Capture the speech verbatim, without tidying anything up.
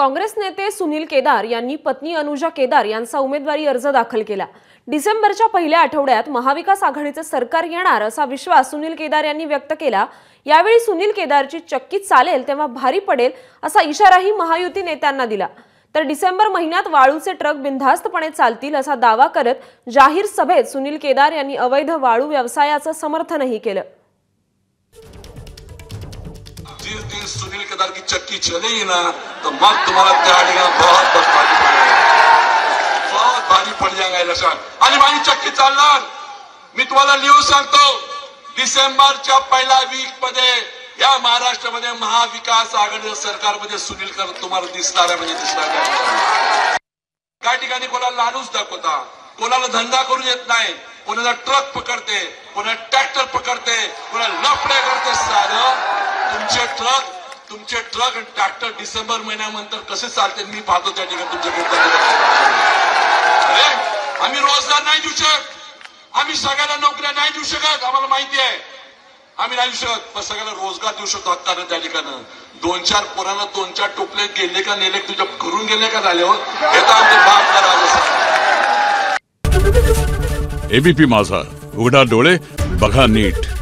काँग्रेस नेते सुनील केदार यांनी पत्नी अनुजा केदार यांचा उमेदवारी अर्ज दाखल केला। डिसेंबरच्या पहिल्या आठवड्यात महाविकास आघाडीचे सरकार येणार असा विश्वास सुनील केदार यांनी व्यक्त केला। यावेळी सुनील केदारची चक्की चालेल तेव्हा भारी पडेल असा इशाराही महायुती नेत्यांना दिला। तर डिसेंबर महिन्यात वाळूचे ट्रक बिनधास्तपणे चालतील असा दावा करत जाहीर सभेत सुनील केदार यांनी अवैध वाळू व्यवसायाचं समर्थनही केलं। जिस दिन सुनील केदार की चक्की चलेगी ना तो मत तुम्हारा त्यागना बहुत बहुत भारी पड़ जाएगा, बहुत भारी पड़ जाएगा लक्षण। आणि माझी चक्की चालणार, मी तुम्हाला लिहून सांगतो, डिसेंबरच्या पहिला वीक मध्ये या महाराष्ट्रामध्ये महाविकास आघाडी सरकारमध्ये सुनील केदार तुम्हाला दिसणार आहे, म्हणजे दिसणार आहे। काही ठिकाणी कोणाला लालूच दाखवता, कोणाला धंदा करू देत नाही, कोणाला ट्रक पकडते, कोणाला ट्रॅक्टर पकडते, कोणाला लफडे करते साधं। तुमचे ट्रक तुमचे ट्रक ट्रॅक्टर डिसेंबर महिन्यानंतर कसे चालते मी पाहतो त्या ठिकाणी तुमच्याकडे। आम्ही रोजगार नाही देऊ शकत, आम्ही सगळ्यांना नोकऱ्या नाही देऊ शकत, आम्हाला माहिती आहे आम्ही नाही देऊ शकत, पण सगळ्यांना रोजगार देऊ शकतो हक्कानं त्या ठिकाणी। दोन चार पोरांना दोन चार टोपले गेले का नेले तुझ्या घरून गेले का झाले हो, हे तर आमचे बाप करायचं। एबीपी माझा, उघडा डोळे बघा नीट।